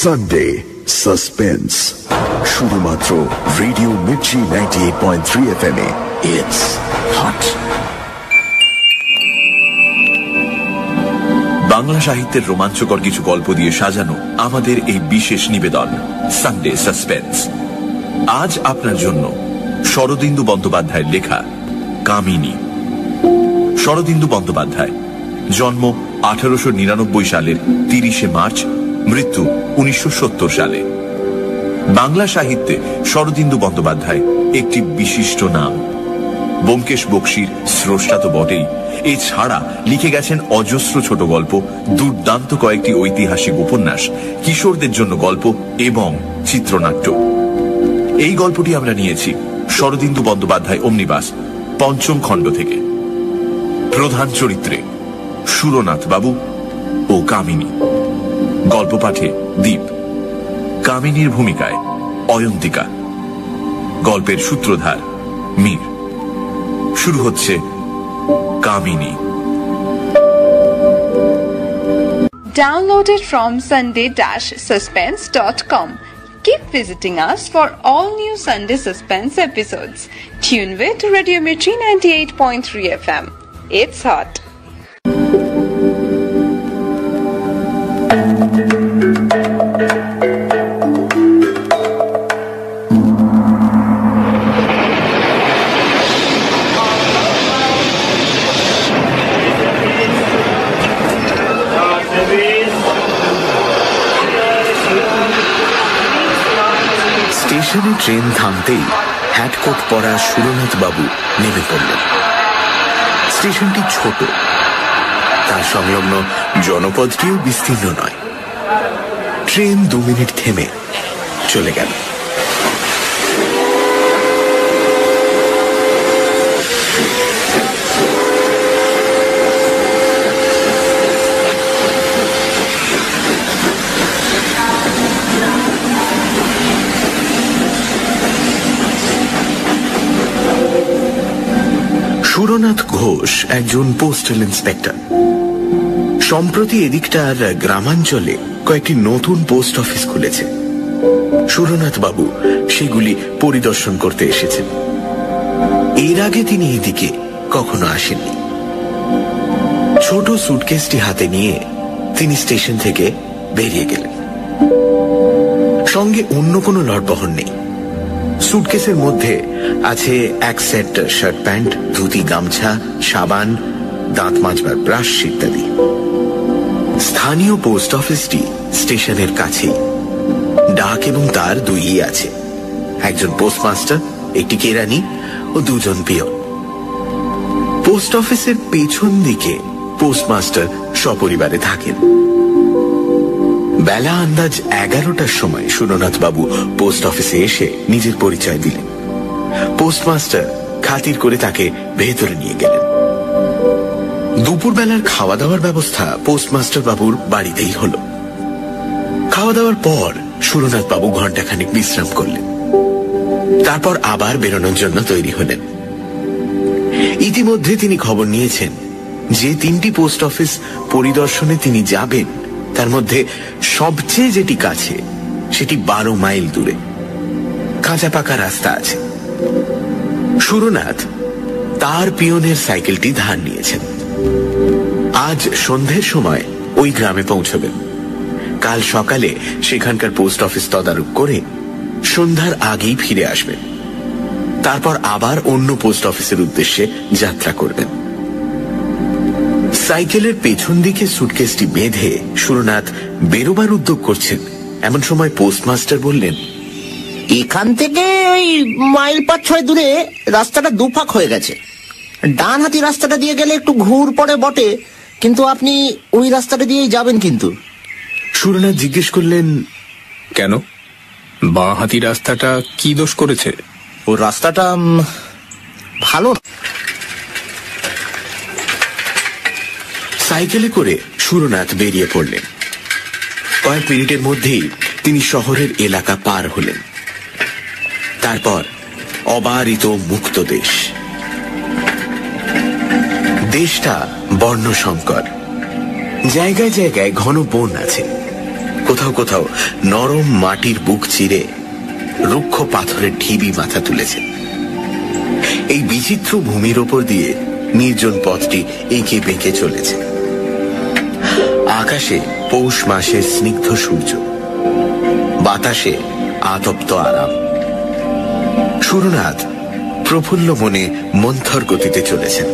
Sunday suspense शुधुमात्र radio मिर्ची 98.3 FM A it's hot. Bangla সাহিত্যের রোমাঞ্চকর কিছু গল্প দিয়ে সাজানো আমাদের এই বিশেষ নিবেদন সানডে সাসপেন্স। আজ আপনার জন্য শরদিন্দু বন্দ্যোপাধ্যায়ের লেখা কামিনী। শরদিন্দু বন্দ্যোপাধ্যায় জন্ম 1899 সালের 30 মার্চ, মৃত্যু 1970 সালে। বাংলা সাহিত্যে শরদিন্দু বন্দ্যোপাধ্যায় একটি বিশিষ্ট নাম। ব্যোমকেশ বক্সির স্রষ্টা তো বটেই, এছাড়া লিখে গেছেন অজস্র ছোট গল্প, দুর্দান্ত কয়েকটি ঐতিহাসিক উপন্যাস, কিশোরদের জন্য গল্প এবং চিত্রনাট্য। এই গল্পটি আমরা নিয়েছি শরদিন্দু বন্দ্যোপাধ্যায় অমনিবাস ৫ম খণ্ড থেকে। প্রধান চরিত্রে সুরনাথ বাবু ও কামিনী। গল্প পাঠে দীপ, কামিনীর ভূমিকায় অয়ন্তিকা, গল্পের সূত্রধার মীর। শুরু হচ্ছে Kamini. Downloaded from sunday-suspense.com. Keep visiting us for all new Sunday Suspense episodes. Tune with Radio Mirchi 98.3 FM. It's hot. স্টেশনে ট্রেন থামতেই হ্যাটকোট পরা সুরনাথ বাবু নেমে পড়লেন। স্টেশনটি ছোট, তার সংলগ্ন জনপদটিও বিস্তীর্ণ নয়। ট্রেন 2 মিনিট থেমে চলে গেল। সুরনাথ ঘোষ একজন পোস্টাল ইন্সপেক্টর। সম্প্রতি এদিকটার গ্রামাঞ্চলে কয়েকটি নতুন পোস্ট অফিস খুলেছে। সুরনাথ বাবু সেগুলি পরিদর্শন করতে এসেছেন। এর আগে তিনি এদিকে কখনো আসেননি। ছোট সুটকেসটি হাতে নিয়ে তিনি স্টেশন থেকে বেরিয়ে গেলেন। সঙ্গে অন্য কোনো লটবহর নেই। সুটকেসের মধ্যে আছে এক সেট শার্ট প্যান্ট, ধুতি, গামছা, সাবান, দাঁত মাজবার ব্রাশ ইত্যাদি। স্থানীয় পোস্ট অফিসটি স্টেশনের কাছেই। ডাক এবং তার দুইই আছে, একজন পোস্টমাস্টার, একটি কেরানি ও দুজন পিয়ন। পোস্ট অফিসের পেছন দিকে পোস্টমাস্টার সপরিবারে থাকেন। বেলা আন্দাজ 11টার সময় সুরনাথ বাবু পোস্ট অফিসে এসে নিজের পরিচয় দিলেন। পোস্টমাস্টার খাতির করে তাকে ভেতরে নিয়ে গেলেন। দুপুরবেলার খাওয়া দাওয়ার ব্যবস্থা পোস্টমাস্টার বাবুর বাড়িতেই হল। খাওয়া দাওয়ার পর সুরনাথ বাবু ঘণ্টাখানিক বিশ্রাম করলেন, তারপর আবার বেরোনোর জন্য তৈরি হলেন। ইতিমধ্যে তিনি খবর নিয়েছেন যে 3টি পোস্ট অফিস পরিদর্শনে তিনি যাবেন, তার মধ্যে সবচেয়ে যেটি কাছে সেটি 12 মাইল দূরে। কাঁচা পাকা রাস্তা আছে। সুরনাথ তার পিয়নের সাইকেলটি ধার নিয়েছেন। আজ সন্ধ্যের সময় ওই গ্রামে পৌঁছবেন। কাল সকালে সেখানকার পোস্ট অফিস তদারক করে সন্ধ্যার আগেই ফিরে আসবেন। তারপর আবার অন্য পোস্ট অফিসের উদ্দেশ্যে যাত্রা করবেন। সাইকেলের পেছন দিকে সুটকেসটি বেঁধে সুরনাথ বেরোবার উদ্যোগ করছেন, এমন সময় পোস্টমাস্টার বললেন, এখান থেকে ওই মাইল 5-6 দূরে রাস্তাটা দুফাক হয়ে গেছে। ডান হাতি রাস্তাটা দিয়ে গেলে একটু ঘুর পড়ে বটে, কিন্তু আপনি ওই রাস্তাটা দিয়েই যাবেন। কিন্তু সুরনাথ জিজ্ঞেস করলেন, কেন? বাঁ হাতি রাস্তাটা কি দোষ করেছে? ও রাস্তাটা ভালো। সাইকেলে করে সুরনাথ বেরিয়ে পড়লেন। কয়েক মিনিটের মধ্যেই তিনি শহরের এলাকা পার হলেন। তারপর অবারিত মুক্ত দেশ। দেশটা বর্ণসংকর, জায়গায় জায়গায় ঘন বন আছে। কোথাও কোথাও নরম মাটির বুক চিরে রুক্ষ পাথরের ঢিবি মাথা তুলেছে। এই বিচিত্র ভূমির ওপর দিয়ে নির্জন পথটি এঁকে বেঁকে চলেছে। আকাশে পৌষ মাসের স্নিগ্ধ সূর্য, বাতাসে আতপ্ত আরাম। সুরনাথ প্রফুল্ল মনে মন্থর গতিতে চলেছেন।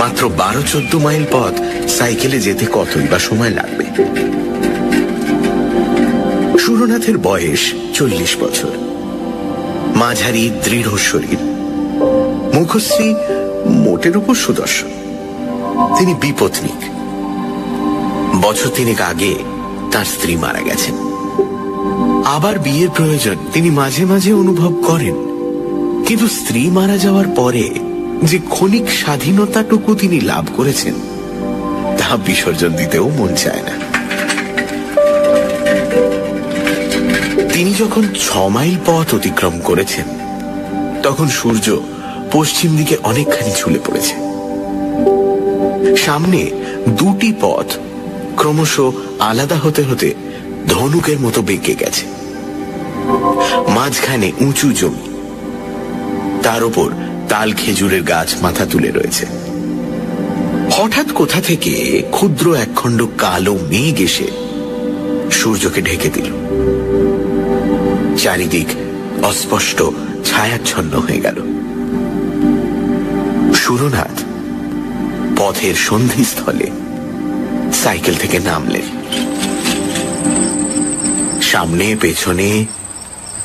মাত্র 12-14 মাইল পথ সাইকেলে যেতে কতই বা সময় লাগবে। সুরনাথের বয়স 40 বছর। মাঝারি দৃঢ় শরীর, মুখশ্রী মোটের উপর সুদর্শন। তিনি বিপত্নিক। বছর 3 আগে তার স্ত্রী মারা গেছেন। আবার বিয়ের প্রয়োজন তিনি মাঝে মাঝে অনুভব করেন, কিন্তু স্ত্রী মারা যাওয়ার পরে যে ক্ষণিক স্বাধীনতাটুকু তিনি লাভ করেছেন তা বিসর্জন দিতেও মন চায় না। তিনি যখন 6 মাইল পথ অতিক্রম করেছেন তখন সূর্য পশ্চিম দিকে অনেকখানি ঝুলে পড়েছে। সামনে 2টি পথ ক্রমশ আলাদা হতে হতে ধনুকের মতো বেঁকে গেছে। মাঝখানে উঁচু জমি, তার উপর তাল খেজুরের গাছ মাথা তুলে রয়েছে। হঠাৎ কোথা থেকে ক্ষুদ্র একখণ্ড কালো মেঘ এসে সূর্যকে ঢেকে দিল। চারিদিক অস্পষ্ট ছায়াচ্ছন্ন হয়ে গেল। সুরনাথ পথের সন্ধিস্থলে সাইকেল থেকে নামলেন। সামনে পেছনে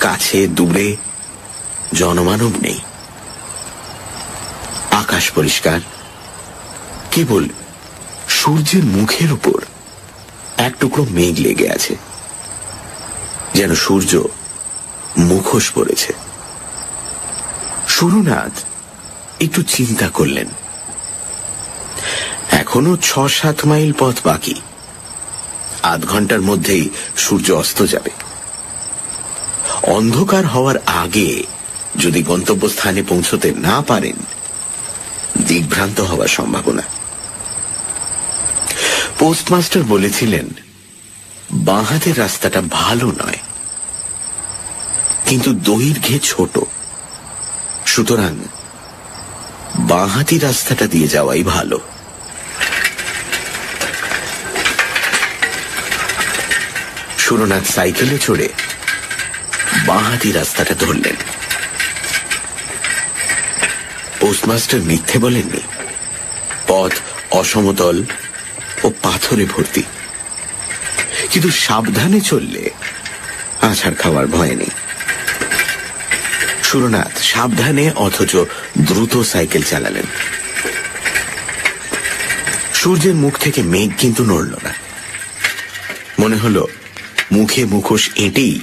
কাছে দূরে জনমানব নেই। আকাশ পরিষ্কার, কেবল সূর্যের মুখের উপর এক টুকরো মেঘ লেগে আছে, যেন সূর্য মুখোশ পড়েছে। সুরনাথ একটু চিন্তা করলেন। এখনো 6-7 মাইল পথ বাকি। আধ ঘন্টার মধ্যেই সূর্য অস্ত যাবে। অন্ধকার হওয়ার আগে যদি গন্তব্যস্থানে পৌঁছতে না পারেন দিকভ্রান্ত হওয়ার সম্ভাবনা। পোস্টমাস্টার বলেছিলেন বাঁ হাতের রাস্তাটা ভালো নয়, কিন্তু দৈর্ঘ্যে ছোট, সুতরাং বাঁ হাতি রাস্তাটা দিয়ে যাওয়াই ভালো। সুরনাথ সাইকেলে চড়ে বাঁ হাতি রাস্তাটা ধরলেন। পোস্টমাস্টার মিথ্যে বলেননি। পথ অসমতল ও পাথরে ভর্তি, কিন্তু সাবধানে চললে আছাড় খাওয়ার ভয় নেই। সুরনাথ সাবধানে অথচ দ্রুত সাইকেল চালালেন। সূর্যের মুখ থেকে মেঘ কিন্তু নড়ল না। মনে হলো মুখে মুখোশ এঁটেই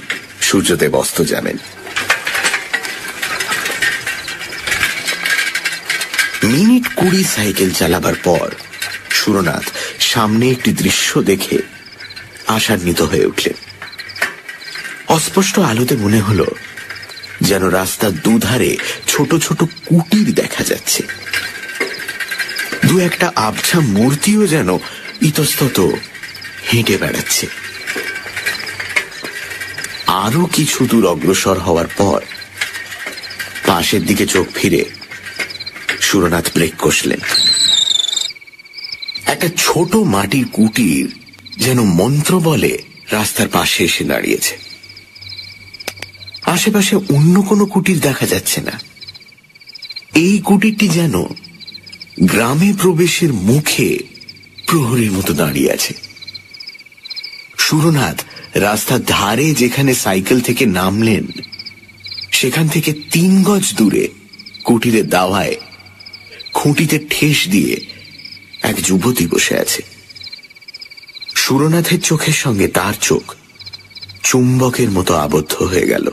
সূর্যদেব অস্ত যাবেন। মিনিট 20 সাইকেল চালাবার পর সুরনাথ সামনে একটি দৃশ্য দেখে আশান্বিত হয়ে উঠলেন। অস্পষ্ট আলোতে মনে হলো যেন রাস্তার দুধারে ছোট ছোট কুটির দেখা যাচ্ছে। দু একটা আবছা মূর্তিও যেন ইতস্তত হেঁটে বেড়াচ্ছে। আরো কিছু দূর অগ্রসর হওয়ার পর পাশের দিকে চোখ ফিরে সুরনাথ ব্রেক কষলেন। একটা ছোট মাটির কুটির যেন মন্ত্র বলে রাস্তার পাশে এসে দাঁড়িয়েছে। আশেপাশে অন্য কোনো কুটির দেখা যাচ্ছে না। এই কুটিরটি যেন গ্রামে প্রবেশের মুখে প্রহরীর মতো দাঁড়িয়ে আছে। সুরনাথ রাস্তার ধারে যেখানে সাইকেল থেকে নামলেন সেখান থেকে 3 গজ দূরে কুটিরের দাওয়ায় খুঁটিতে ঠেস দিয়ে এক যুবতী বসে আছে। সুরনাথের চোখের সঙ্গে তার চোখ চুম্বকের মতো আবদ্ধ হয়ে গেল।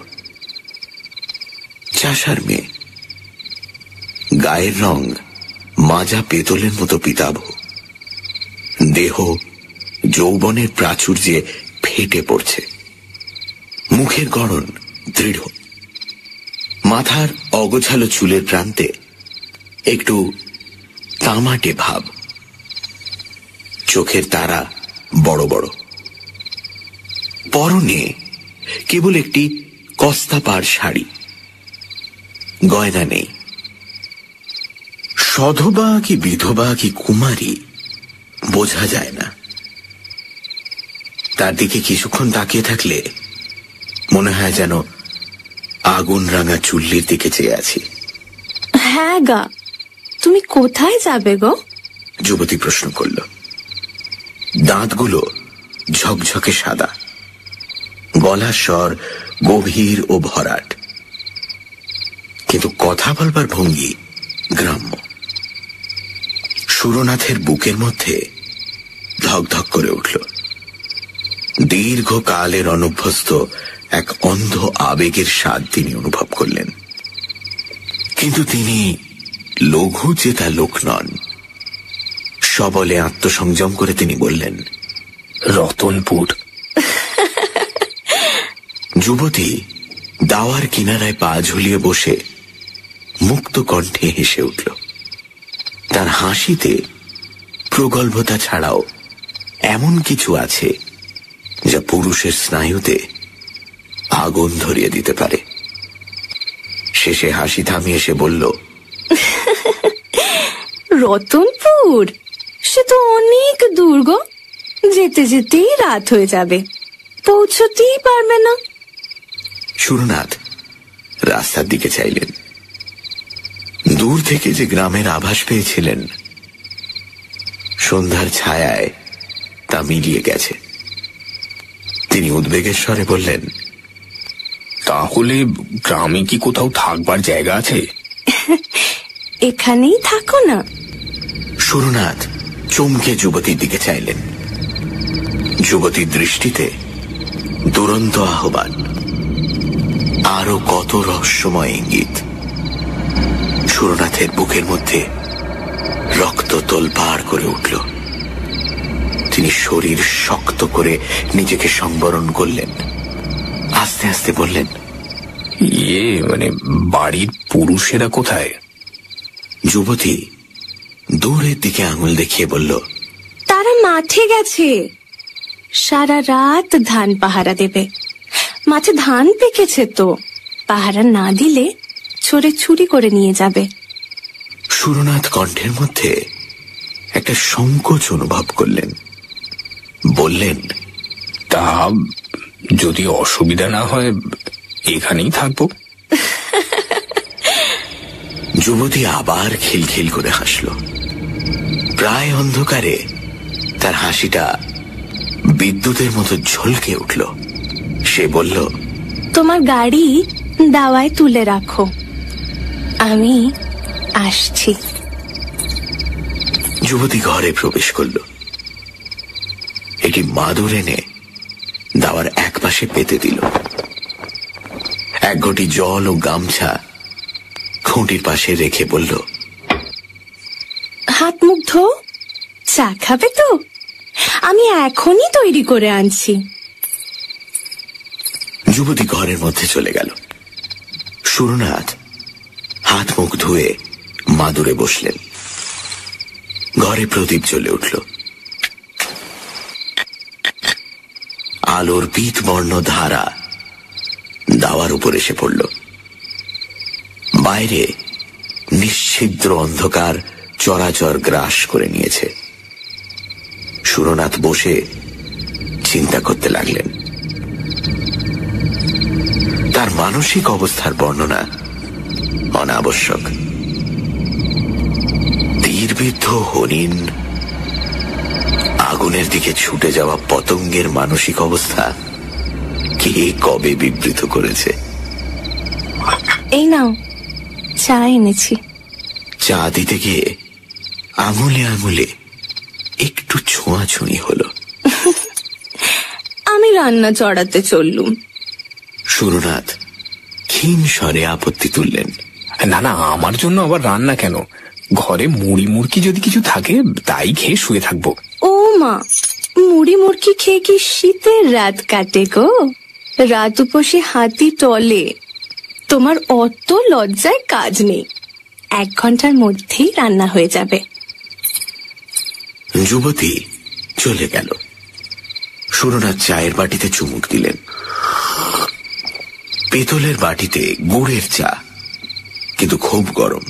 চাষার মেয়ে, গায়ের রং মাজা পেতলের মতো পিতাভ, দেহ যৌবনের প্রাচুর্যে ফেটে পড়ছে, মুখের গড়ন দৃঢ়, মাথার অগোছালো চুলের প্রান্তে একটু তামাটে ভাব, চোখের তারা বড় বড়। পরনে কেবল একটি কস্তাপার শাড়ি, গয়না নেই। সধবা কি বিধবা কি কুমারী বোঝা যায় না। তার দিকে কিছুক্ষণ তাকিয়ে থাকলে মনে হয় যেন আগুন রাঙা চুল্লির দিকে চেয়ে আছি। হ্যাঁ গা, তুমি কোথায় যাবে গো? যুবতী প্রশ্ন করল। দাঁতগুলো ঝকঝকে সাদা, গলার স্বর গভীর ও ভরাট, কিন্তু কথা বলবার ভঙ্গি গ্রাম্য। সুরনাথের বুকের মধ্যে ধকধক করে উঠল। দীর্ঘকালের অনভ্যস্ত এক অন্ধ আবেগের স্বাদ তিনি অনুভব করলেন। কিন্তু তিনি লঘু চেতা লোক নন। সবলে আত্মসংযম করে তিনি বললেন, রতনপুর। যুবতী দাওয়ার কিনারায় পা ঝুলিয়ে বসে মুক্ত কণ্ঠে হেসে উঠল। তার হাসিতে প্রগল্ভতা ছাড়াও এমন কিছু আছে যা পুরুষের স্নায়ুতে আগুন ধরিয়ে দিতে পারে। শেষে হাসি থামিয়ে সে বলল, রতনপুর? সে তো অনেক দূর গো, যেতে যেতেই রাত হয়ে যাবে, পৌঁছতেই পারবে না। সুরনাথ রাস্তার দিকে চাইলেন। দূর থেকে যে গ্রামের আভাস পেয়েছিলেন, সন্ধ্যার ছায়ায় তা মিলিয়ে গেছে। তিনি উদ্বেগের স্বরে বললেন, তাহলে গ্রামে কি কোথাও থাকবার জায়গা আছে? এখানেই থাকো না। সুরনাথ চমকে যুবতীর দিকে চাইলেন। যুবতীর দৃষ্টিতে দুরন্ত আহ্বান, আরো কত রহস্যময় ইঙ্গিত। সুরনাথের বুকের মধ্যে রক্ত তোলপাড় করে উঠল। তিনি শরীর শক্ত করে নিজেকে সংবরণ করলেন। আস্তে আস্তে বললেন, ইয়ে মানে বাড়ির পুরুষেরা কোথায়? যুবতী দূরের দিকে আঙুল দেখিয়ে বলল, তারা মাঠে গেছে, সারা রাত ধান পাহারা দেবে। মাঠে ধান পেকেছে তো, পাহারা না দিলে চোরে চুরি করে নিয়ে যাবে। সুরনাথ কণ্ঠের মধ্যে একটা সংকোচ অনুভব করলেন। বললেন, তা যদি অসুবিধা না হয় এখানেই থাকবো। যুবতী আবার খিলখিল করে হাসল। প্রায় অন্ধকারে তার হাসিটা বিদ্যুতের মতো ঝলকে উঠল। সে বলল, তোমার গাড়ি দাওয়ায় তুলে রাখো, আমি আসছি। যুবতী ঘরে প্রবেশ করল। একটি মাদুর এনে দাওয়ার এক পাশে পেতে দিল। এক ঘটি জল ও গামছা খুঁটির পাশে রেখে বলল, হাত মুখ ধো, চা খাবে তো? আমি এখনই তৈরি করে আনছি। যুবতী ঘরের মধ্যে চলে গেল। সুরনাথ হাত মুখ ধুয়ে মাদুরে বসলেন। ঘরে প্রদীপ জ্বলে উঠল। আলোর পীত বর্ণ ধারা দাওয়ার উপর এসে পড়ল। বাইরে নিশ্ছিদ্র অন্ধকার চরাচর গ্রাস করে নিয়েছে। সুরনাথ বসে চিন্তা করতে লাগলেন। তার মানসিক অবস্থার বর্ণনা অনাবশ্যক। তীরবিদ্ধ হরিণ, আগুনের দিকে ছুটে যাওয়া পতঙ্গের মানসিক অবস্থা কে কবে বিবৃত করেছে? এই নাও, চা এনেছি। চা দিতে গিয়ে আঙুলে আঙুলে একটু ছোঁয়াছুঁয়ি হলো। আমি রান্না চড়াতে চললুম। সুরনাথ ক্ষীণ স্বরে আপত্তি তুললেন, না না, আমার জন্য আবার রান্না কেন? ঘরে মুড়ি মুড়কি যদি কিছু থাকে তাই খেয়ে শুয়ে থাকবো। ও মা, মুড়ি মুড়কি খেয়ে কি শীতের রাত কাটে গো? রাত উপসে হাতি টলে। তোমার অত লজ্জায় কাজ নেই, এক ঘন্টার মধ্যেই রান্না হয়ে যাবে। যুবতী চলে গেল। সুরনাথ চায়ের বাটিতে চুমুক দিলেন। পিতলের বাটিতে গুড়ের চা, কিন্তু খুব গরম,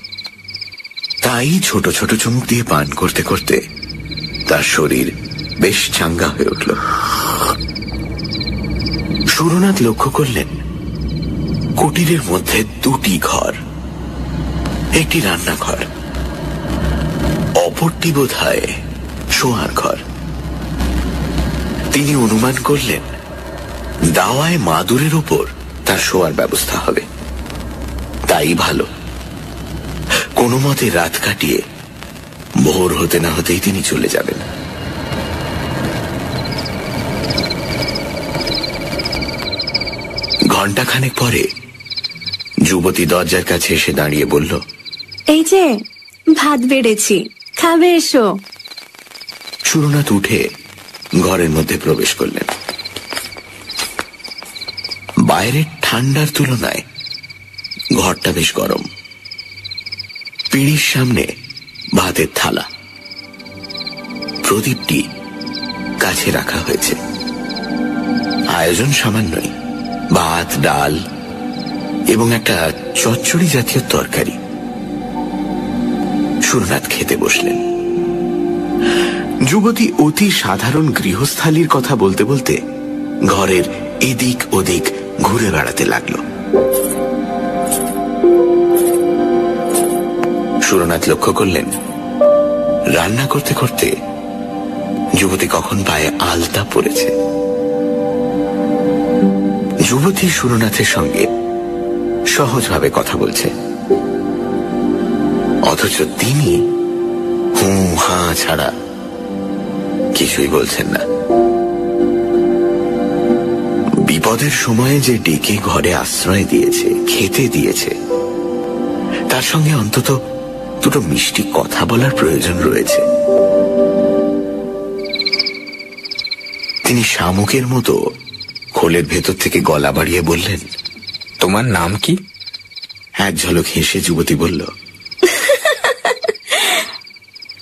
তাই ছোট ছোট চুমুক দিয়ে পান করতে করতে তার শরীর বেশ চাঙ্গা হয়ে উঠল। সুরনাথ লক্ষ্য করলেন কুটিরের মধ্যে দুটি ঘর, একটি রান্নাঘর, অপরটি বোধ হয় শোয়ার ঘর। তিনি অনুমান করলেন দাওয়ায় মাদুরের উপর তার শোয়ার ব্যবস্থা হবে, তাই ভালো। কোনো মতে রাত কাটিয়ে ভোর হতে না হতেই তিনি চলে যাবেন। ঘণ্টাখানেক পরে যুবতী দরজার কাছে এসে দাঁড়িয়ে বলল, এই যে ভাত বেড়েছি, খাবে এসো। সুরনাথ উঠে ঘরের মধ্যে প্রবেশ করলেন। বাইরের ঠান্ডার তুলনায় ঘরটা বেশ গরম। পিঁড়ির সামনে ভাতের থালা, প্রদীপটি কাছে রাখা হয়েছে। আয়োজন সামান্যই, ভাত, ডাল এবং একটা চচ্চড়ি জাতীয় তরকারি। সুরনাথ খেতে বসলেন। যুবতী অতি সাধারণ গৃহস্থালির কথা বলতে বলতে ঘরের এদিক ওদিক ঘুরে বেড়াতে লাগল। সুরনাথ লক্ষ্য করলেন রান্না করতে করতে যুবতী কখন পায়ে আলতা পড়েছে। যুবতী সুরনাথের সঙ্গে সহজভাবে কথা বলছে, অথচ তিনি হু হা ছাড়া কিছুই বলছেন না। বিপদের সময়ে যে ডেকে ঘরে আশ্রয় দিয়েছে, খেতে দিয়েছে, তার সঙ্গে অন্তত দুটো মিষ্টি কথা বলার প্রয়োজন রয়েছে। তিনি শামুকের মতো খোলের ভেতর থেকে গলা বাড়িয়ে বললেন, তোমার নাম কি? এক ঝলক হেসে যুবতী বলল,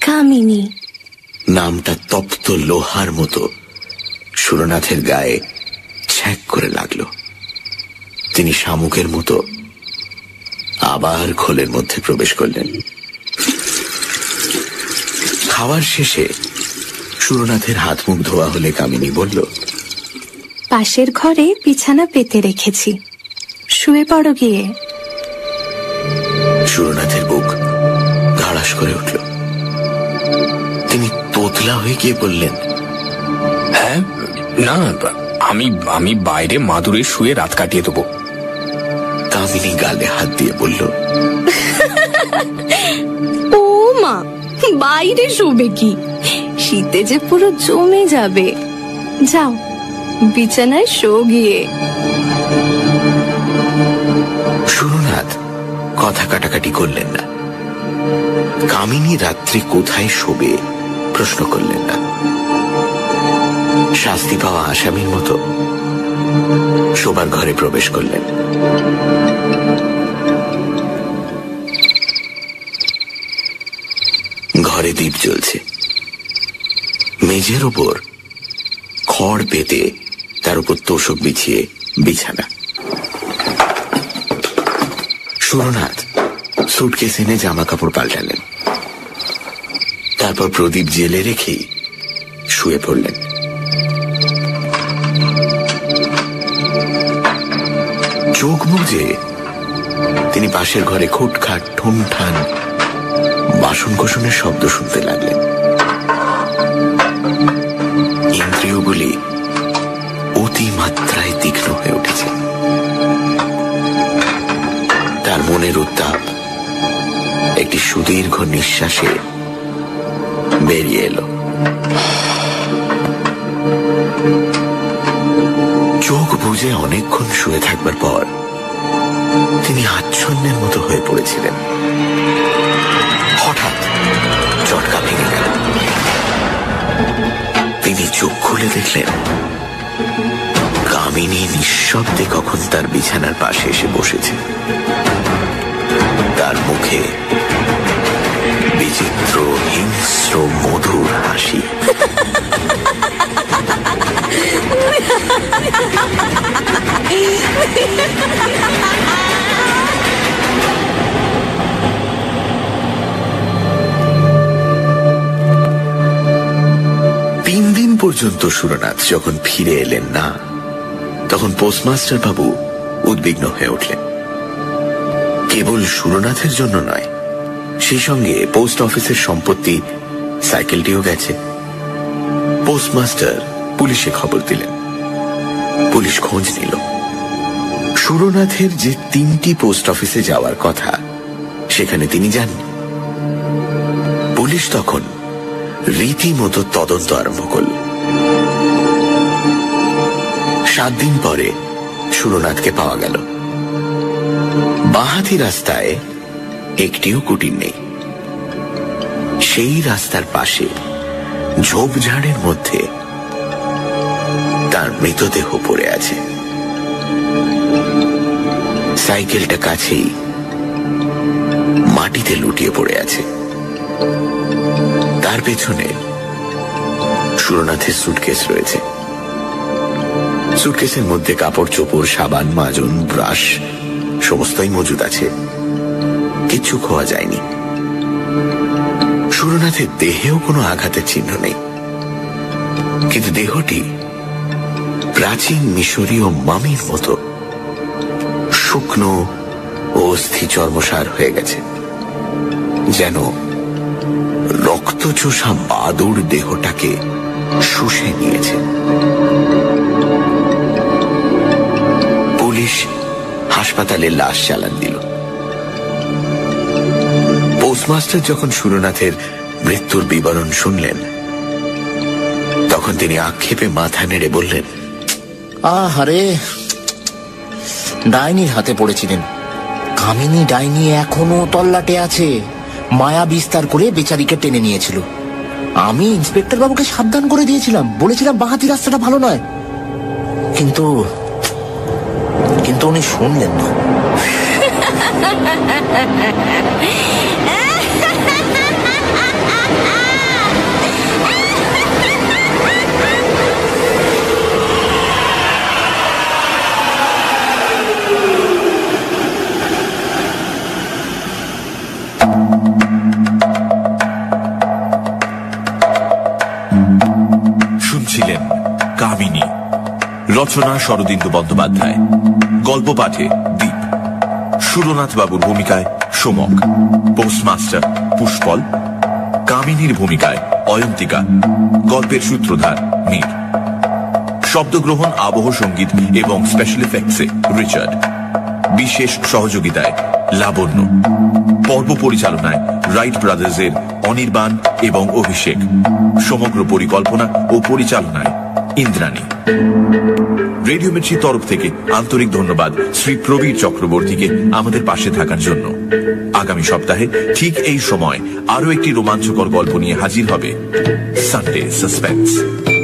কামিনী। নামটা তপ্ত লোহার মতো সুরনাথের গায়ে ছ্যাঁক করে লাগলো। তিনি শামুকের মতো আবার খোলের মধ্যে প্রবেশ করলেন। খাওয়ার শেষে সুরনাথের হাত মুখ ধোয়া হলে কামিনী বলল, পাশের ঘরে বিছানা পেতে রেখেছি, শুয়ে পড়ো গিয়ে। সুরনাথের বুক ধাড়াস করে উঠল। তিনি তোতলা হয়ে গিয়ে বললেন, হ্যাঁ, না, আমি বাইরে মাদুরে শুয়ে রাত কাটিয়ে দেবো। কামিনী গালে হাত দিয়ে বলল, ও মা, বাইরে শুবে কি? শীতে যে পুরো জমে যাবে, যাও বিছানায় শো গিয়ে। সুরনাথ কথা কাটাকাটি করলেন না, কামিনী রাত্রে কোথায় শোবে প্রশ্ন করলেন না। শাস্তি পাওয়া আসামির মতো শোবার ঘরে প্রবেশ করলেন। ঘরে দীপ জ্বলছে। মেঝের ওপর খড় পেতে তার উপর তোষক বিছিয়ে বিছানা। সুরনাথ সুটকেস এনে জামা কাপড় পাল্টালেন, তারপর প্রদীপ জেলে রেখেই শুয়ে পড়লেন। চোখ বুজে তিনি পাশের ঘরে খুটখাট ঠুনঠান বাসন কোসনের শব্দ শুনতে লাগলেন। ইন্দ্রিয়গুলি অতিমাত্রায় তীক্ষ্ণ হয়ে উঠেছে। তার মনের উত্তাপ একটি সুদীর্ঘ নিঃশ্বাসে বেরিয়ে এলো। চোখ বুজে অনেকক্ষণ শুয়ে থাকবার পর তিনি আচ্ছন্নের মতো হয়ে পড়েছিলেন। হঠাৎ চটকা ভেঙে গেল। তিনি চোখ খুলে দেখলেন কামিনী নিঃশব্দে কখন তার বিছানার পাশে এসে বসেছে। তার মুখে বিচিত্র হিংস্র মধুর হাসি। तीन दिन पर्यंत सुरनाथ जखन फिरे एलेन ना तखन पोस्टमास्टर बाबू उद्विग्न हये उठलेन। केवल सुरनाथेर जन्य नय, सेई संगे पोस्ट अफिसेर सम्पत्ति साइकेलटिओ गेछे। पोस्टमास्टर पुलिशे खबर दिलेन, पुलिस खोज निल। सुरनाथेर जे तीनटी पोस्ट अफिसे जावार कथा सेखाने तिनि जाननि। पुलिश तखन रीतिमतो तदन्त आरम्भ करल। 7 दिन परे सुरनाथके पावा गेल। बाहाती रास्ताय एकटिओ कुटिर नेई। सेई रास्तार पाशे झोपझाड़ेर मध्य तार मृतदेह पड़े आछे। साइकेलटा काछेई माटीते लुटिये पड़े आछे। तार पेछने सुरनाथेर सूटकेस रयेछे। सूटकेसेर मধ্যে কাপড় চোপড় সাবান মাজন ব্রাশ সমস্তই মজুদ আছে। কিছু খোয়া যায়নি। সুরনাথের দেহেও কোনো আঘাতের চিহ্ন নেই, কিন্তু দেহটি প্রাচীন মিশরীয় মামির মতো শুকনো ও অস্থি চর্মসার হয়ে গেছে। যেন রক্তচোষা বাদুর দেহটাকে শুষে নিয়েছে। পুলিশ হাসপাতালে লাশ চালান দিল। পোস্টমাস্টার যখন সুরনাথের মৃত্যুর বিবরণ শুনলেন তখন তিনি আক্ষেপে মাথা নেড়ে বললেন, আহারে, ডাইনির হাতে পড়েছিলেন। কামিনী ডাইনি এখনো তল্লাটে আছে। মায়া বিস্তার করে বেচারিকে টেনে নিয়েছিল। আমি ইন্সপেক্টর বাবুকে সাবধান করে দিয়েছিলাম, বলেছিলাম বাহাতি রাস্তাটা ভালো নয়, কিন্তু উনি শুনলেন না। শুনছিলেন কামিনী, রচনা শরদিন্দু বন্দ্যোপাধ্যায়, গল্প পাঠে দীপ, সুরনাথ বাবুর ভূমিকায় সোমক, পোস্টমাস্টার পুষ্পল, কামিনীর ভূমিকায় অয়ন্তিকা, গল্পের সূত্রধার মীর, শব্দগ্রহণ আবহ সঙ্গীত এবং স্পেশাল এফেক্টসে রিচার্ড, বিশেষ সহযোগিতায় লাবণ্য, পর্ব পরিচালনায় রাইট ব্রাদার্সের অনির্বাণ এবং অভিষেক, সমগ্র পরিকল্পনা ও পরিচালনায় ইন্দ্রানি। রেডিও মির্চির তরফ থেকে আন্তরিক ধন্যবাদ শ্রী প্রবীর চক্রবর্তীকে আমাদের পাশে থাকার জন্য। আগামী সপ্তাহে ঠিক এই সময় আরো একটি রোমাঞ্চকর গল্প নিয়ে হাজির হবে সানডে সাসপেন্স।